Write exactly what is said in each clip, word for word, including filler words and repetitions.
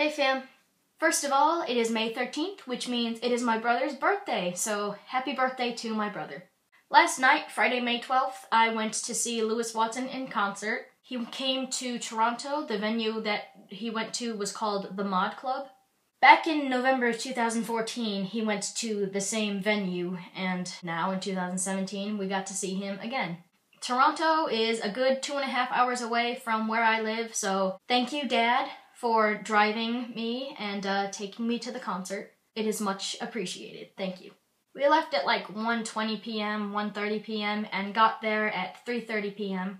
Hey fam, first of all, it is May thirteenth, which means it is my brother's birthday, so happy birthday to my brother. Last night, Friday May twelfth, I went to see Lewis Watson in concert. He came to Toronto. The venue that he went to was called The Mod Club. Back in November of two thousand fourteen, he went to the same venue, and now in two thousand seventeen, we got to see him again. Toronto is a good two and a half hours away from where I live, so thank you, Dad, for driving me and uh, taking me to the concert. It is much appreciated. Thank you. We left at like one twenty p m, one thirty p m, and got there at three thirty p m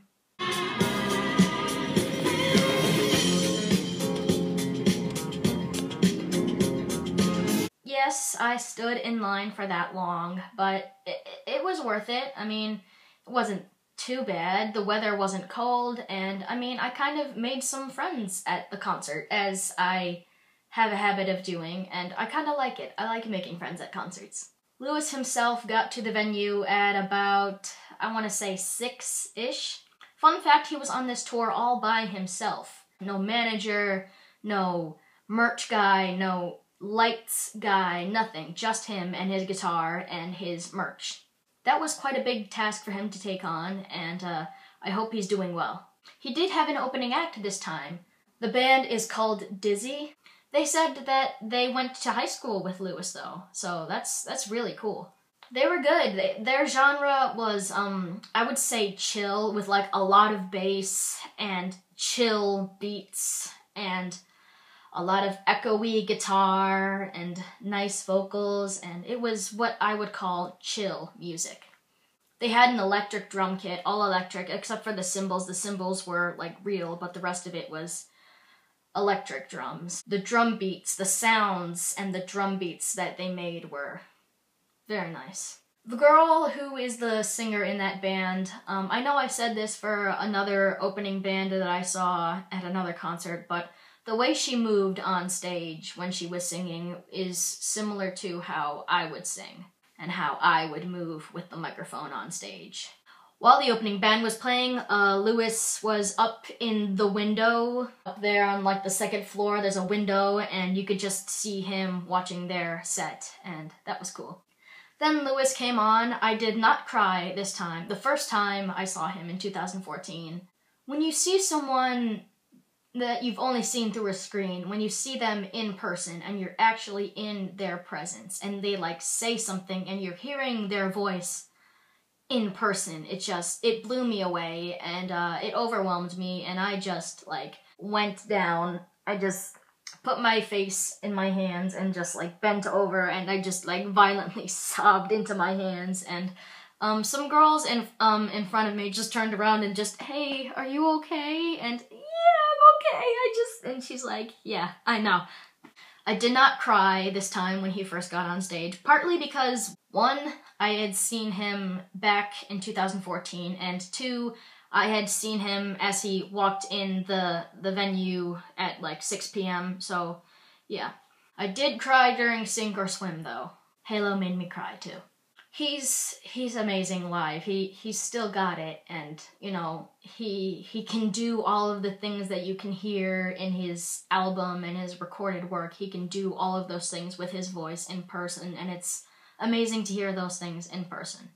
Yes, I stood in line for that long, but it, it was worth it. I mean, it wasn't too bad. The weather wasn't cold, and I mean, I kind of made some friends at the concert, as I have a habit of doing, and I kind of like it. I like making friends at concerts. Lewis himself got to the venue at about, I want to say, six-ish. Fun fact, he was on this tour all by himself. No manager, no merch guy, no lights guy, nothing. Just him and his guitar and his merch. That was quite a big task for him to take on, and uh, I hope he's doing well. He did have an opening act this time. The band is called Dizzy. They said that they went to high school with Lewis, though, so that's that's really cool. They were good. They, their genre was, um, I would say, chill, with like a lot of bass and chill beats and a lot of echoey guitar and nice vocals, and it was what I would call chill music. They had an electric drum kit, all electric, except for the cymbals. The cymbals were like real, but the rest of it was electric drums. The drum beats, the sounds, and the drum beats that they made were very nice. The girl who is the singer in that band, um, I know I said this for another opening band that I saw at another concert, but the way she moved on stage when she was singing is similar to how I would sing and how I would move with the microphone on stage. While the opening band was playing, uh, Lewis was up in the window. Up there on like the second floor, there's a window, and you could just see him watching their set, and that was cool. Then Lewis came on. I did not cry this time. The first time I saw him in two thousand fourteen. When you see someone that you've only seen through a screen, when you see them in person and you're actually in their presence and they like say something and you're hearing their voice in person, it just, it blew me away, and uh, it overwhelmed me, and I just like went down. I just put my face in my hands and just like bent over, and I just like violently sobbed into my hands, and um, some girls in, um, in front of me just turned around and just, "Hey, are you okay?" And okay, I just, and she's like, "Yeah, I know." I did not cry this time when he first got on stage, partly because, one, I had seen him back in two thousand fourteen, and two, I had seen him as he walked in the, the venue at like six p m, so yeah. I did cry during Sink or Swim, though. Halo made me cry, too. He's he's amazing live. He he's still got it, and you know, he he can do all of the things that you can hear in his album and his recorded work. He can do all of those things with his voice in person, and it's amazing to hear those things in person.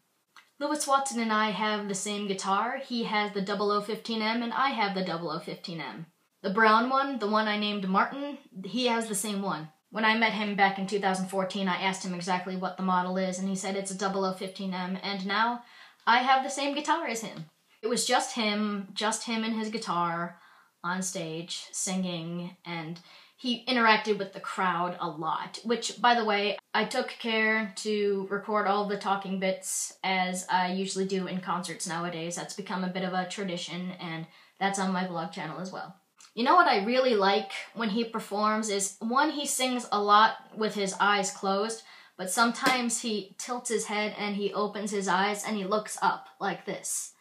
Lewis Watson and I have the same guitar. He has the double oh fifteen M and I have the double oh fifteen M. The brown one, the one I named Martin, he has the same one. When I met him back in two thousand fourteen, I asked him exactly what the model is, and he said it's a double oh fifteen M, and now I have the same guitar as him. It was just him, just him and his guitar on stage singing, and he interacted with the crowd a lot, which, by the way, I took care to record all the talking bits as I usually do in concerts nowadays. That's become a bit of a tradition, and that's on my vlog channel as well. You know what I really like when he performs is, one, he sings a lot with his eyes closed, but sometimes he tilts his head and he opens his eyes and he looks up like this.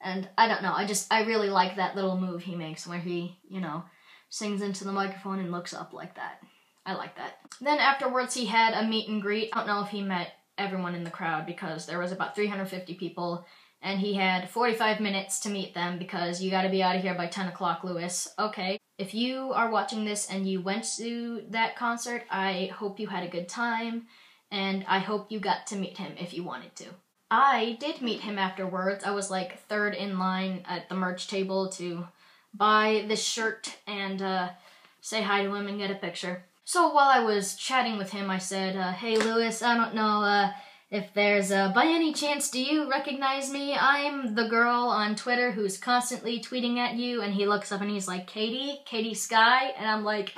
And I don't know, I just, I really like that little move he makes where he, you know, sings into the microphone and looks up like that. I like that. Then afterwards he had a meet and greet. I don't know if he met everyone in the crowd because there was about three hundred fifty people, and he had forty-five minutes to meet them because you gotta be out of here by ten o'clock, Lewis. Okay. If you are watching this and you went to that concert, I hope you had a good time, and I hope you got to meet him if you wanted to. I did meet him afterwards. I was like third in line at the merch table to buy this shirt and uh, say hi to him and get a picture. So while I was chatting with him, I said, uh, hey Lewis, I don't know uh, if there's uh, by any chance do you recognize me? I'm the girl on Twitter who's constantly tweeting at you. And he looks up and he's like, Katie? Katie Sky? And I'm like,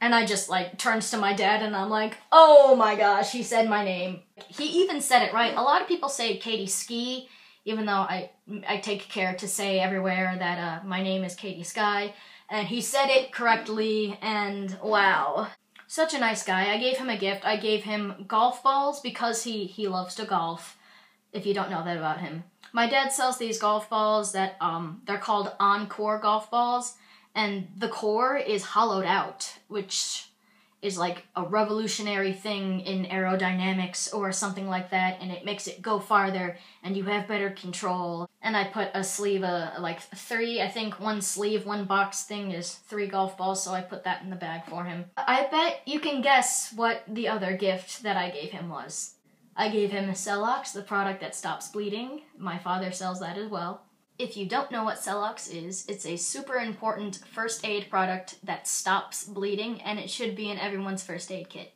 and I just like turns to my dad and I'm like, oh my gosh, he said my name. He even said it right. A lot of people say Katie Ski, even though I, I take care to say everywhere that uh, my name is Katie Sky. And he said it correctly, and wow. Such a nice guy. I gave him a gift. I gave him golf balls because he, he loves to golf, if you don't know that about him. My dad sells these golf balls that, um, they're called Encore Golf Balls, and the core is hollowed out, which is like a revolutionary thing in aerodynamics or something like that, and it makes it go farther and you have better control. And I put a sleeve, uh, like three, I think one sleeve, one box thing is three golf balls, so I put that in the bag for him. I bet you can guess what the other gift that I gave him was. I gave him a Celox, the product that stops bleeding. My father sells that as well. If you don't know what Celox is, it's a super important first aid product that stops bleeding, and it should be in everyone's first aid kit.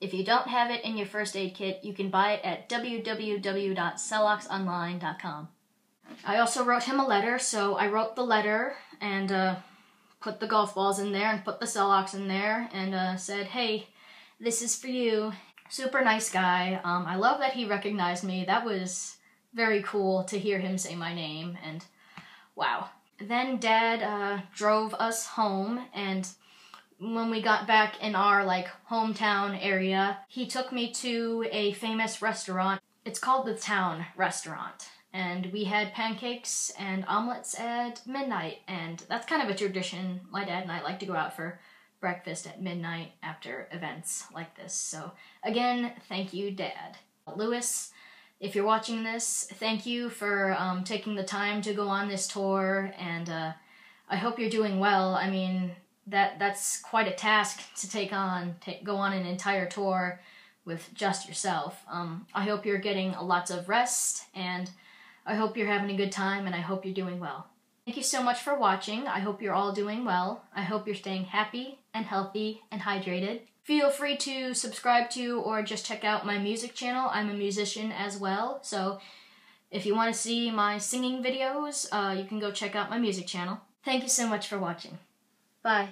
If you don't have it in your first aid kit, you can buy it at w w w dot celox online dot com. I also wrote him a letter, so I wrote the letter and uh, put the golf balls in there and put the Celox in there and uh, said, hey, this is for you. Super nice guy. Um, I love that he recognized me. That was very cool to hear him say my name, and wow. Then Dad uh, drove us home, and when we got back in our like hometown area, he took me to a famous restaurant. It's called the Town Restaurant, and we had pancakes and omelets at midnight, and that's kind of a tradition. My dad and I like to go out for breakfast at midnight after events like this, so again, thank you, Dad. Lewis, if you're watching this, thank you for um, taking the time to go on this tour, and uh, I hope you're doing well. I mean, that that's quite a task to take on, take, go on an entire tour with just yourself. Um, I hope you're getting lots of rest, and I hope you're having a good time, and I hope you're doing well. Thank you so much for watching. I hope you're all doing well. I hope you're staying happy and healthy and hydrated. Feel free to subscribe to or just check out my music channel. I'm a musician as well, so if you want to see my singing videos, uh, you can go check out my music channel. Thank you so much for watching. Bye.